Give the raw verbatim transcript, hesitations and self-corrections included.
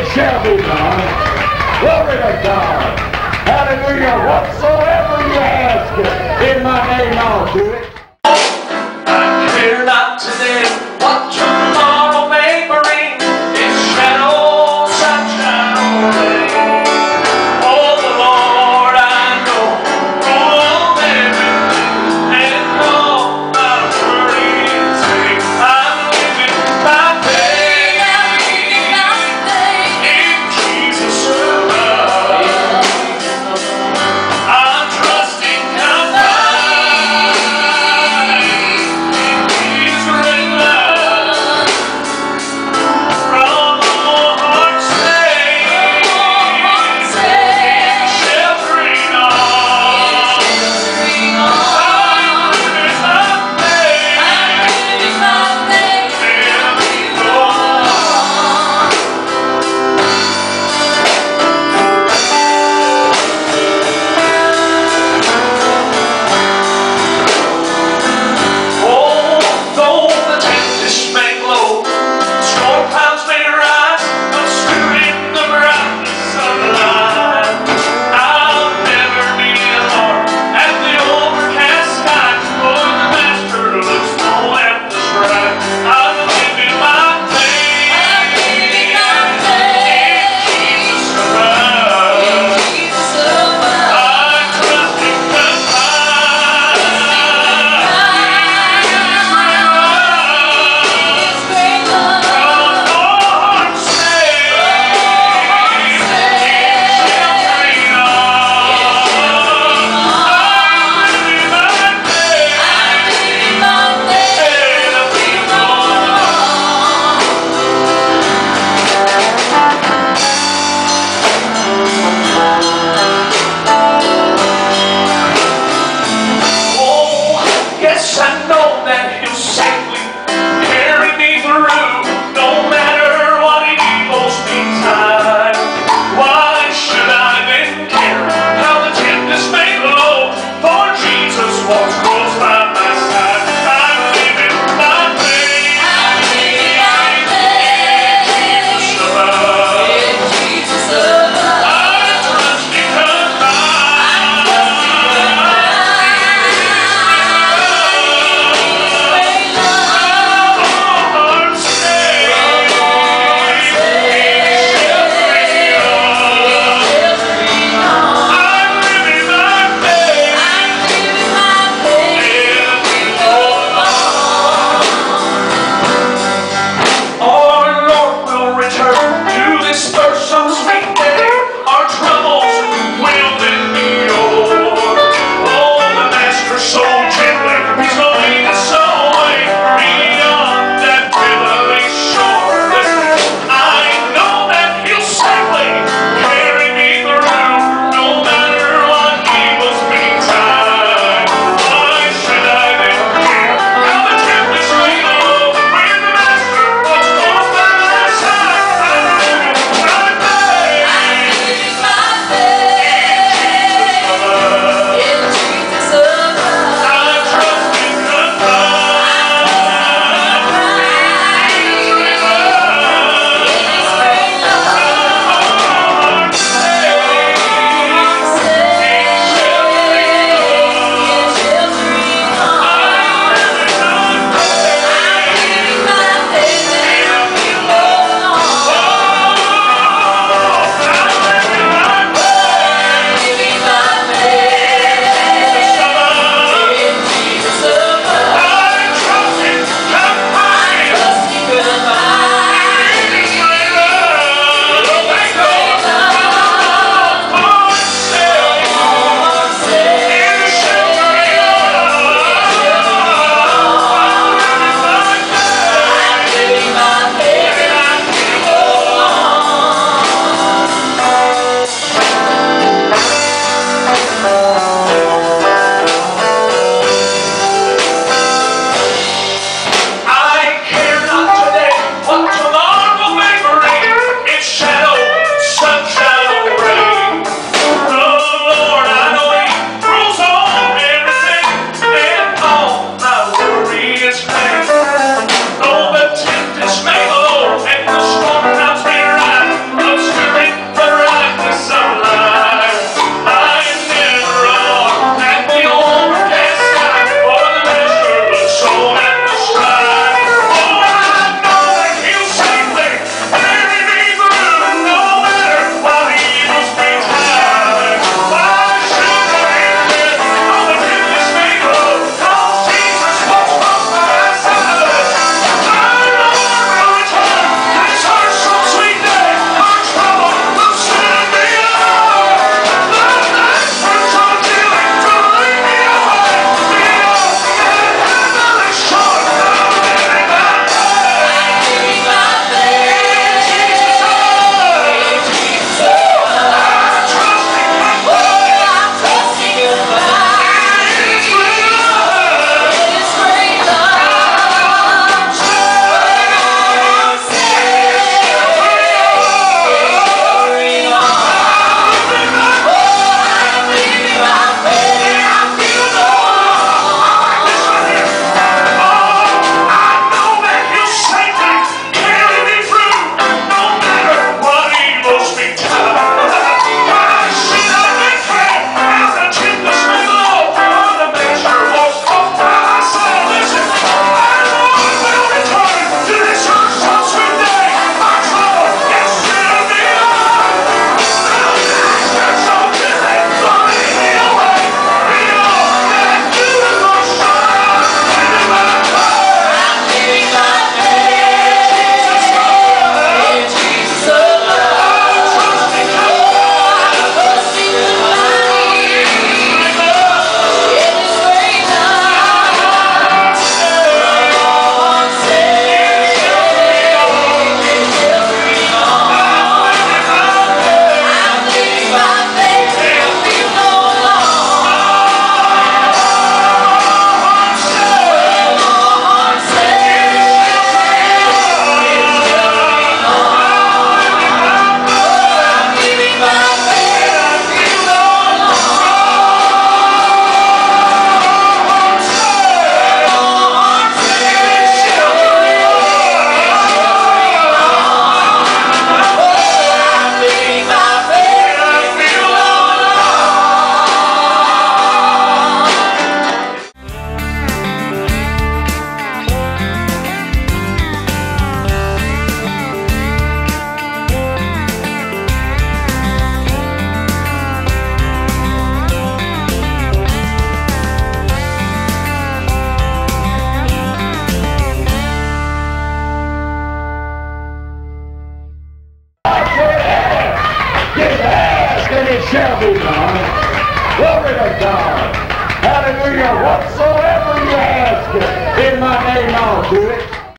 it shall be done. Glory to God. Hallelujah. Whatsoever you ask, in my name I'll do it. I fear not today what tomorrow may bring. It's shadow, sunshine, or rain. Oh, the Lord I know will never do, and all my worries sing. I'm living by faith. I'm living by faith in Jesus' love. is past, and it shall be done. Glory to God. Hallelujah. Whatsoever you ask in my name, I'll do it.